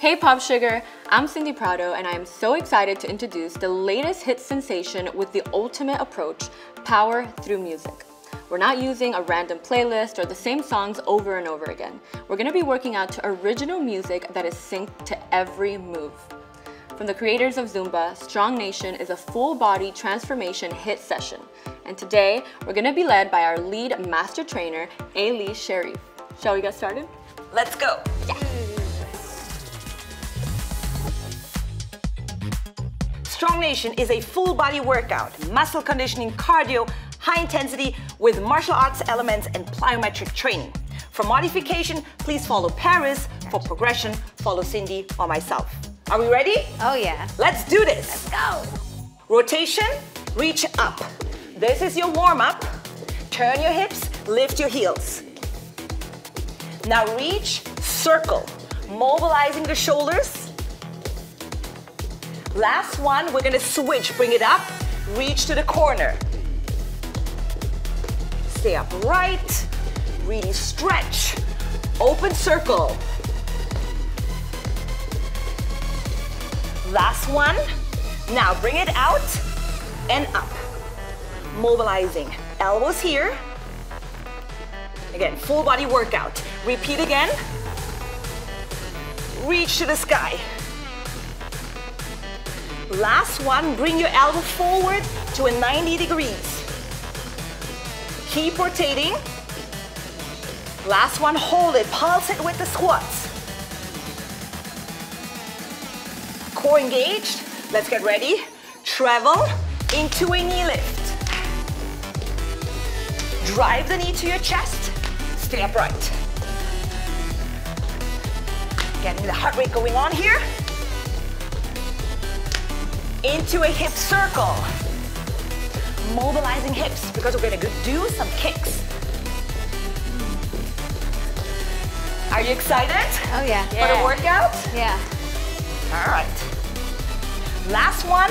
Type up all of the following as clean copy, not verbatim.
Hey POPSUGAR, I'm Cindy Prado and I am so excited to introduce the latest hit sensation with the ultimate approach, power through music. We're not using a random playlist or the same songs over and over again. We're going to be working out to original music that is synced to every move. From the creators of Zumba, Strong Nation is a full-body transformation hit session. And today, we're going to be led by our lead master trainer, Ai Lee Syarief. Shall we get started? Let's go! Yeah. Strong Nation is a full body workout, muscle conditioning, cardio, high intensity with martial arts elements and plyometric training. For modification, please follow Paris. For progression, follow Cindy or myself. Are we ready? Oh yeah. Let's do this. Let's go. Rotation, reach up. This is your warm up. Turn your hips, lift your heels. Now reach, circle, mobilizing the shoulders. Last one, we're gonna switch, bring it up, reach to the corner. Stay upright, really stretch, open circle. Last one, now bring it out and up. Mobilizing, elbows here. Again, full body workout. Repeat again, reach to the sky. Last one, bring your elbow forward to a 90 degrees. Keep rotating. Last one, hold it, pulse it with the squats. Core engaged, let's get ready. Travel into a knee lift. Drive the knee to your chest, stay upright. Getting the heart rate going on here. Into a hip circle. Mobilizing hips because we're gonna do some kicks. Are you excited? Oh yeah. For the workout? Yeah. All right. Last one,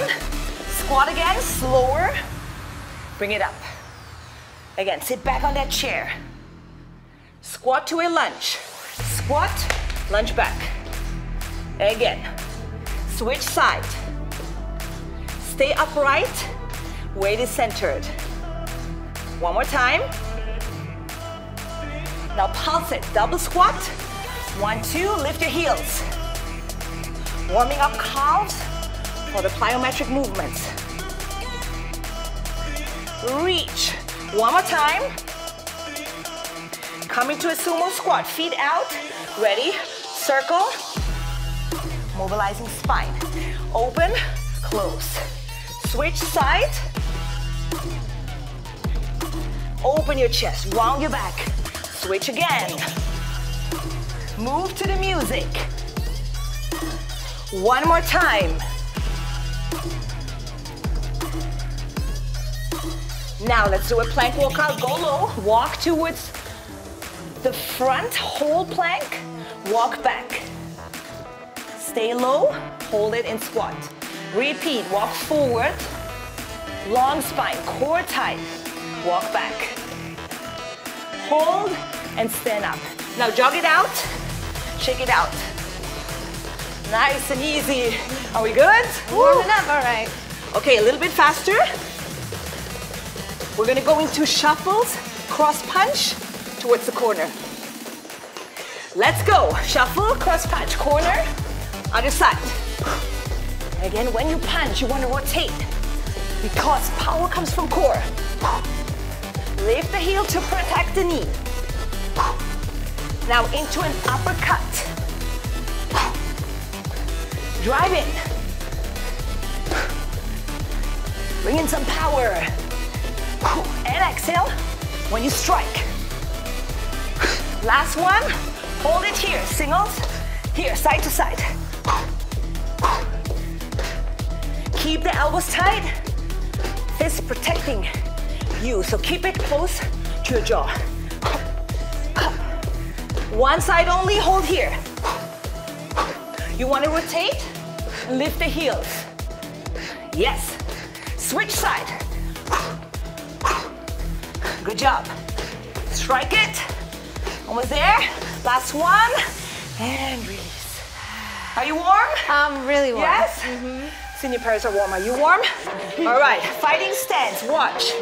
squat again, slower. Bring it up. Again, sit back on that chair. Squat to a lunge. Squat, lunge back. Again, switch side. Stay upright, weight is centered. One more time. Now pulse it, double squat. 1, 2, lift your heels. Warming up calves for the plyometric movements. Reach, one more time. Coming to a sumo squat, feet out, ready, circle. Mobilizing spine, open, close. Switch side. Open your chest, round your back. Switch again. Move to the music. One more time. Now let's do a plank workout. Go low, walk towards the front, hold plank, walk back. Stay low, hold it and squat. Repeat, walk forward, long spine, core tight, walk back. Hold and stand up. Now jog it out, shake it out. Nice and easy. Are we good? Warming up, all right. Okay, a little bit faster. We're gonna go into shuffles, cross punch towards the corner. Let's go, shuffle, cross punch, corner, other side. Again, when you punch, you want to rotate because power comes from core. Lift the heel to protect the knee. Now into an uppercut. Drive in. Bring in some power. And exhale when you strike. Last one. Hold it here. Singles. Here, side to side. Keep the elbows tight, fist protecting you. So keep it close to your jaw. One side only, hold here. You want to rotate, lift the heels. Yes. Switch side. Good job. Strike it. Almost there. Last one. And release. Are you warm? I'm really warm. Yes? Mm-hmm. Cindy Prado warm. Are you warm? All right, fighting stance, watch.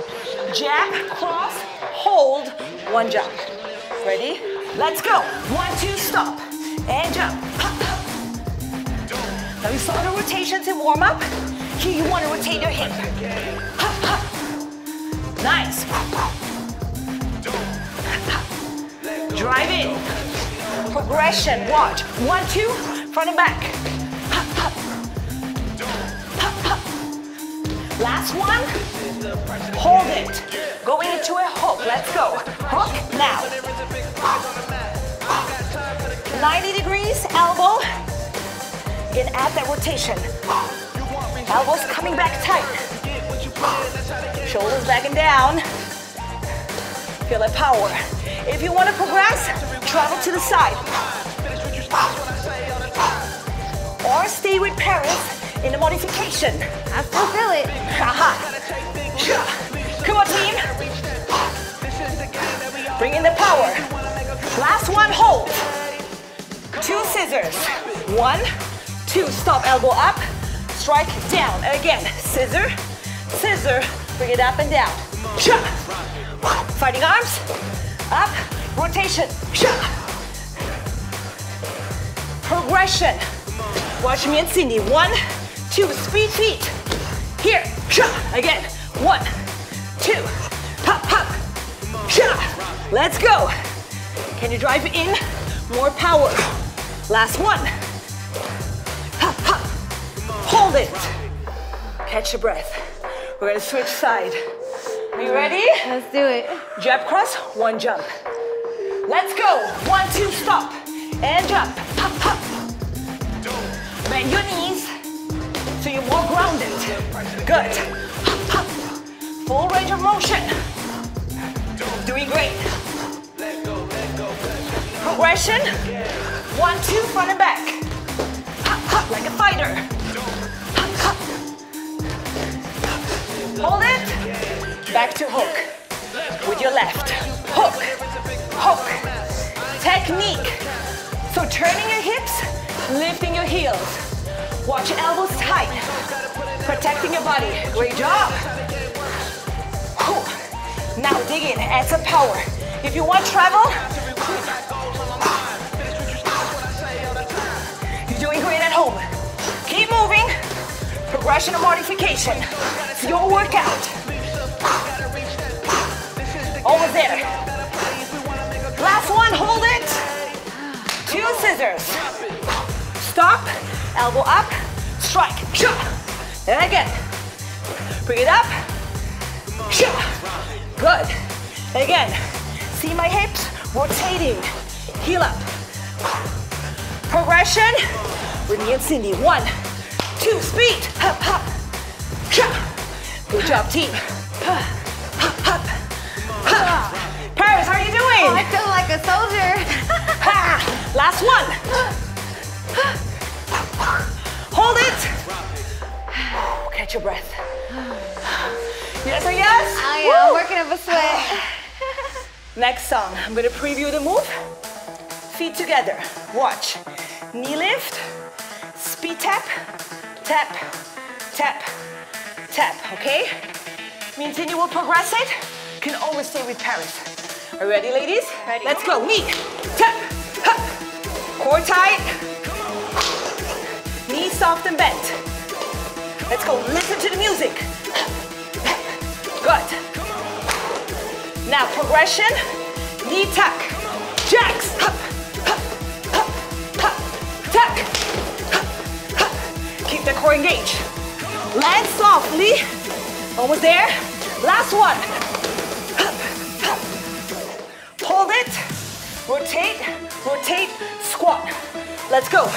Jab, cross, hold, one jump. Ready? Let's go. 1, 2, stop. And jump. Hop, hop. Now we saw the rotations in warm up. Here you want to rotate your hip. Hop, hop. Nice. Hop, hop. Drive in. Progression, watch. 1, 2, front and back. Hop, hop. Hop, hop. Last one. Hold it. Going into a hook. Let's go. Hook now. 90 degrees, elbow. Again, add that rotation. Elbows coming back tight. Shoulders back and down. Feel that power. If you want to progress, travel to the side. Or stay with Paris in the modification. I still feel it. Come on, team. Bring in the power. Last one, hold. 2 scissors. 1, 2, stop, elbow up. Strike down. Again, scissor, scissor. Bring it up and down. Fighting arms. Up, rotation. Progression. Watch me and Cindy. 1, 2, speed feet. Here. Again. 1, 2. Hop, hop. Let's go. Can you drive in? More power. Last one. Hop, hop. Hold it. Catch your breath. We're gonna switch side. Are you ready? Let's do it. Jab cross, one jump. Let's go. 1, 2, stop. And jump. Hop, hop. Bend your knees so you're more grounded. Good. Hop, hop. Full range of motion. Doing great. Progression. 1, 2, front and back. Hop, hop, like a fighter. Hop, hop. Hold it. Back to hook. With your left. Hook. Hook. Technique. So turning your hips. Lifting your heels. Watch your elbows tight. Protecting your body. Great job. Now dig in. Add some power. If you want travel, you're doing great at home. Keep moving. Progression and modification. It's your workout. Over there. Last one. Hold it. 2 scissors. Stop, elbow up, strike, and again, bring it up, good, again, see my hips rotating, heel up, progression, with me and Cindy, 1, 2, speed, hop, hop, good job team, hop, hop, hop, Paris, how are you doing? Oh, I feel like a soldier. Last one. Hold it. Catch your breath. Yes or yes? I am. Woo. Working up a sweat. Next song. I'm going to preview the move. Feet together. Watch. Knee lift. Speed tap. Tap. Tap. Tap. Okay? Me and Cindy will progress it. Can always stay with Paris. Are you ready, ladies? Ready. Let's go. Knee. Tap. Hop. Core tight. Knees soft and bent. Let's go. Listen to the music. Good. Now progression. Knee tuck. Jacks. Hop, hop, hop, hop. Tuck. Hop, hop. Keep the core engaged. Land softly. Almost there. Last one. Hop, hop. Hold it. Rotate. Rotate. Squat. Let's go.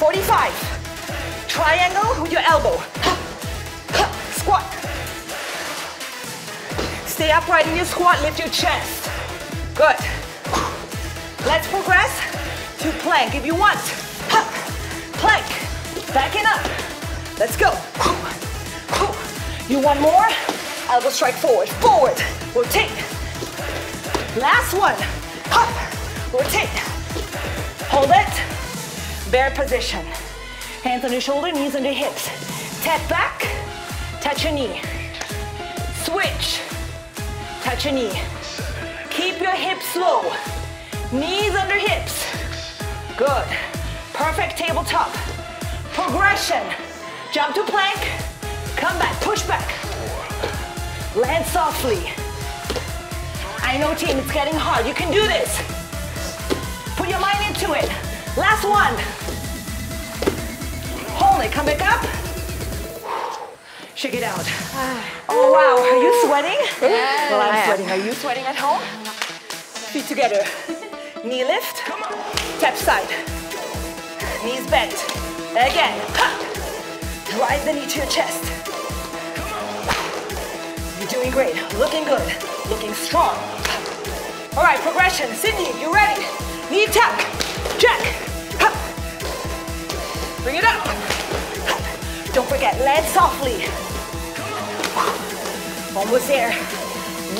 45. Triangle with your elbow. Hop, hop, squat. Stay upright in your squat. Lift your chest. Good. Let's progress to plank if you want. Hop, plank. Back and up. Let's go. You want more? Elbow strike forward. Forward. Rotate. Last one. Hop. Rotate. Hold it. Bear position. Hands on your shoulder, knees on your hips. Step back, touch your knee. Switch, touch your knee. Keep your hips slow. Knees under hips. Good. Perfect tabletop. Progression. Jump to plank. Come back, push back. Land softly. I know team, it's getting hard. You can do this. Put your mind into it. Last one. Hold it, come back up. Shake it out. Oh wow, are you sweating? Yeah. Well, I'm sweating. Are you sweating at home? Feet together. Knee lift, tap side. Knees bent. Again, drive the knee to your chest. You're doing great, looking good, looking strong. All right, progression. Cindy, you ready? Knee tuck, jack, hop. Bring it up. Don't forget, land softly. Almost there.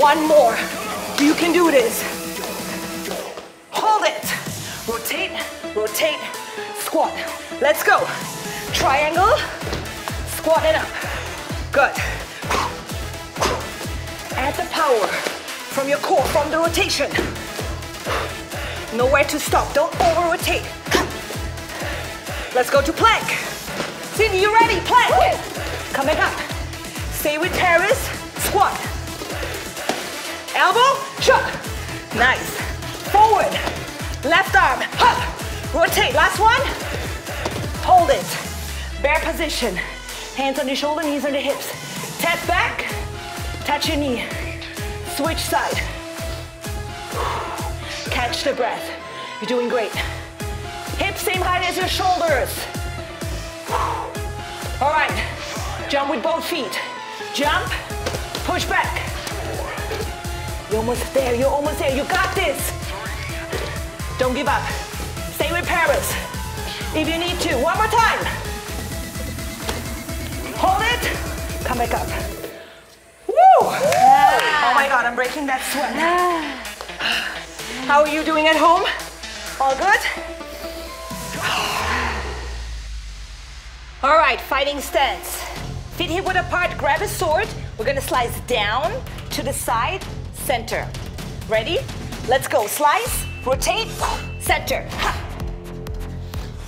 One more. You can do this. Rotate, rotate, squat. Let's go. Triangle, squat and up. Good. Add the power from your core, from the rotation. Nowhere to stop. Don't over-rotate. Let's go to plank. Cindy, you ready? Plank. Coming up. Stay with Paris. Squat. Elbow, shut. Nice. Forward. Left arm, hop, rotate, last one. Hold it, bear position. Hands on your shoulder, knees on your hips. Tap back, touch your knee. Switch side. Catch the breath, you're doing great. Hips same height as your shoulders. All right, jump with both feet. Jump, push back. You're almost there, you're almost there, you got this. Don't give up. Stay with Paris. If you need to. One more time. Hold it. Come back up. Woo! Yeah. Oh my God, I'm breaking that sweat. Yeah. How are you doing at home? All good? All right, fighting stance. Feet hip width apart, grab a sword. We're gonna slice down to the side, center. Ready? Let's go. Slice. Rotate, center.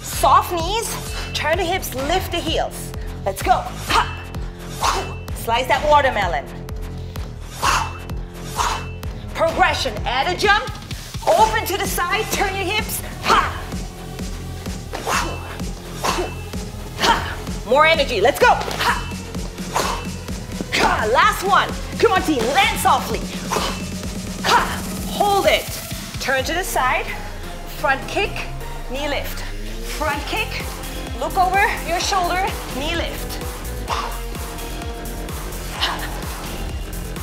Soft knees, turn the hips, lift the heels. Let's go. Slice that watermelon. Progression, add a jump, open to the side, turn your hips. More energy, let's go. Last one, come on team, land softly. Hold it. Turn to the side, front kick, knee lift. Front kick, look over your shoulder, knee lift.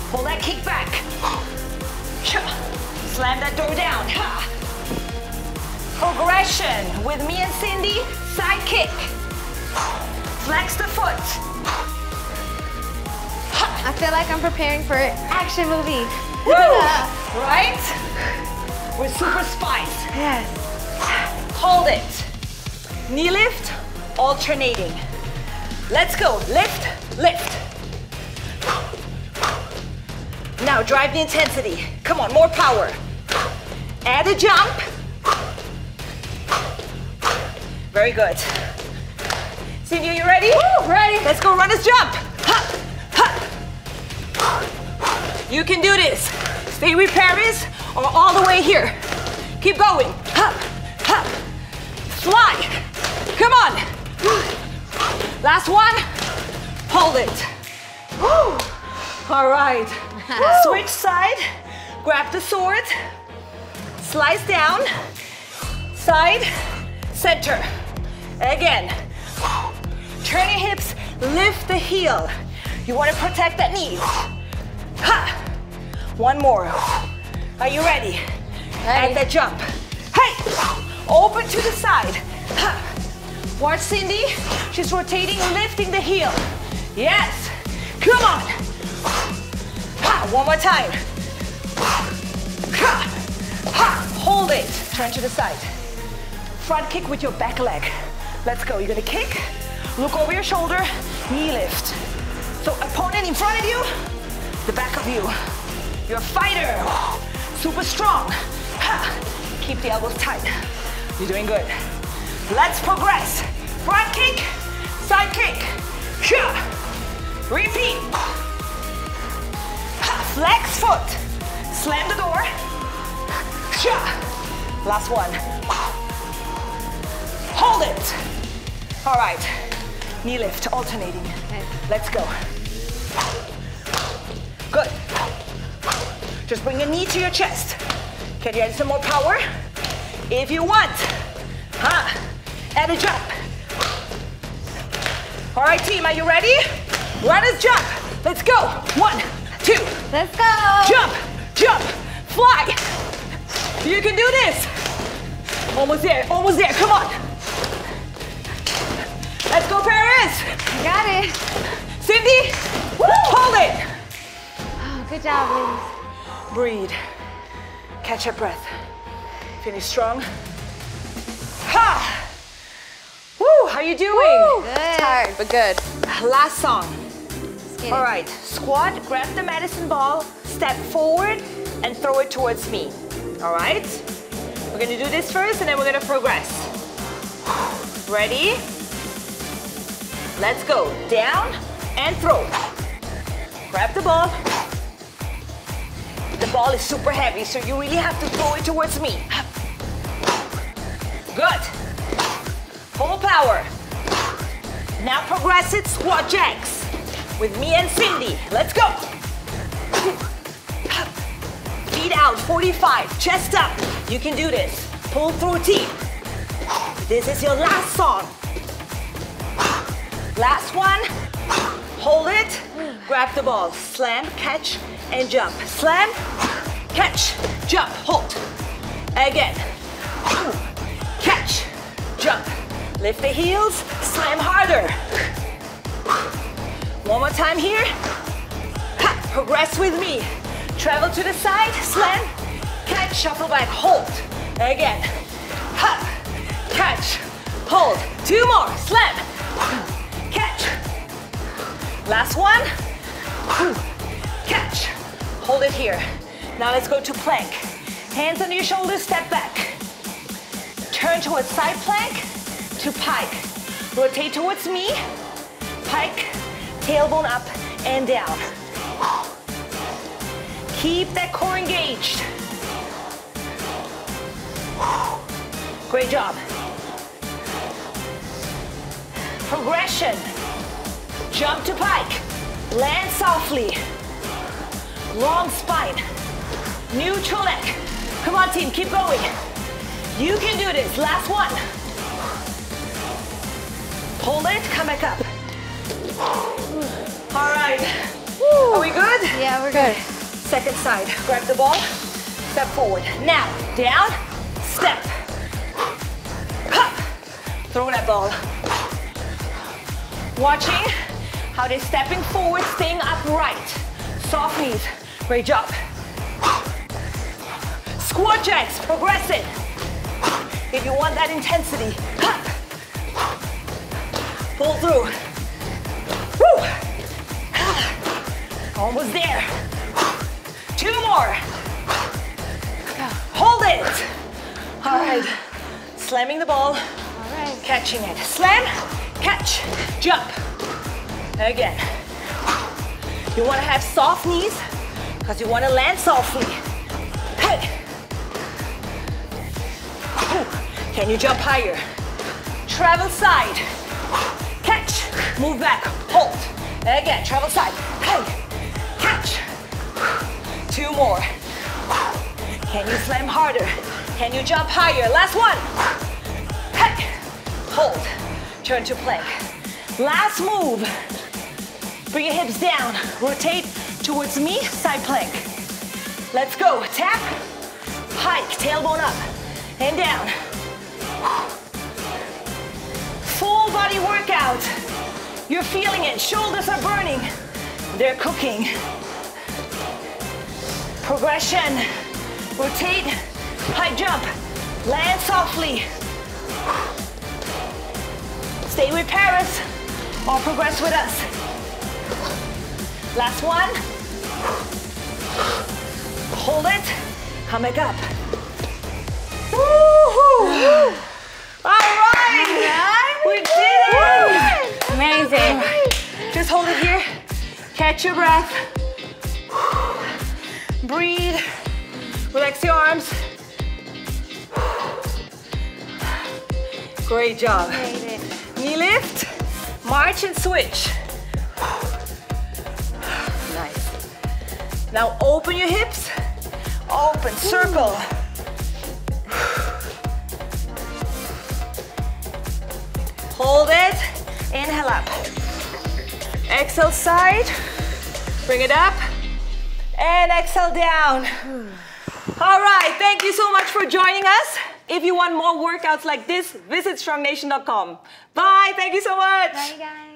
Pull that kick back. Slam that door down. Progression with me and Cindy, side kick. Flex the foot. I feel like I'm preparing for an action movie. Woo! Right? With super spikes. Yes. Hold it. Knee lift, alternating. Let's go. Lift, lift. Now drive the intensity. Come on, more power. Add a jump. Very good. Cindy, you ready? Woo, ready. Let's go, runner's jump. Hup, hup. You can do this. Stay with Paris. Or all the way here. Keep going. Hop, hop. Fly. Come on. Last one. Hold it. Woo. All right. Switch side. Grab the sword. Slice down. Side. Center. Again. Turn your hips. Lift the heel. You want to protect that knee. One more. Are you ready? Add that jump. Hey! Open to the side. Watch Cindy. She's rotating, lifting the heel. Yes! Come on! One more time. Hold it. Turn to the side. Front kick with your back leg. Let's go. You're gonna kick, look over your shoulder, knee lift. So opponent in front of you, the back of you. You're a fighter. Super strong. Ha. Keep the elbows tight. You're doing good. Let's progress. Front kick, side kick. Repeat. Flex foot. Slam the door. Last one. Hold it. All right. Knee lift, alternating. Let's go. Good. Just bring your knee to your chest. Can you add some more power? If you want. Add a jump. All right, team, are you ready? Runners jump. Let's go. 1, 2. Let's go. Jump, jump, fly. You can do this. Almost there, almost there. Come on. Let's go, Paris. You got it. Cindy, woo! Hold it. Oh, good job, ladies. Breathe. Catch your breath. Finish strong. Ha! Woo! How you doing? Woo. Good. It's hard, but good. Last song. All right, squat, grab the medicine ball, step forward, and throw it towards me. All right? We're gonna do this first, and then we're gonna progress. Ready? Let's go. Down and throw. Grab the ball. The ball is super heavy, so you really have to throw it towards me. Good. Full power. Now progress it, squat jacks. With me and Cindy. Let's go. Feet out, 45, chest up. You can do this. Pull through team. This is your last song. Last one. Hold it. Grab the ball. Slam, catch, and jump. Slam, catch, jump, hold. Again. Catch, jump. Lift the heels, slam harder. One more time here. Ha, progress with me. Travel to the side, slam, catch, shuffle back, hold. Again. Ha, catch, hold. 2 more, slam, catch. Last one. Catch, hold it here. Now let's go to plank. Hands under your shoulders, step back. Turn towards side plank to pike. Rotate towards me, pike. Tailbone up and down. Keep that core engaged. Great job. Progression. Jump to pike. Land softly. Long spine. Neutral neck. Come on, team, keep going. You can do this. Last one. Hold it, come back up. All right. Woo. Are we good? Yeah, we're good. Second side. Grab the ball. Step forward. Now, down. Step. Hop. Throw that ball. Watching how they're stepping forward, staying upright. Soft knees. Great job. Squat jacks. Progress it. If you want that intensity. Hop. Pull through. Woo! Almost there. 2 more. Hold it. All right. Slamming the ball. All right. Catching it. Slam, catch, jump. Again. You want to have soft knees because you want to land softly. Hey. Can you jump higher? Travel side. Catch. Move back. Hold. Again, travel side. Hey. Catch. 2 more. Can you slam harder? Can you jump higher? Last one. Hey. Hold. Turn to plank. Last move. Bring your hips down. Rotate towards me. Side plank. Let's go. Tap. Pike. Tailbone up. And down. Full body workout. You're feeling it. Shoulders are burning. They're cooking. Progression. Rotate. High jump. Land softly. Stay with Paris or progress with us. Last one. Hold it. Come back up. Woo-hoo. All right. We did it. Woo. Amazing. Right. Just hold it here. Catch your breath. Breathe. Relax your arms. Great job. Knee lift, march and switch. Nice. Now open your hips, open, circle. Hold it, inhale up. Exhale side, bring it up, and exhale down. All right, thank you so much for joining us. If you want more workouts like this, visit strongnation.com. Bye, thank you so much. Bye guys.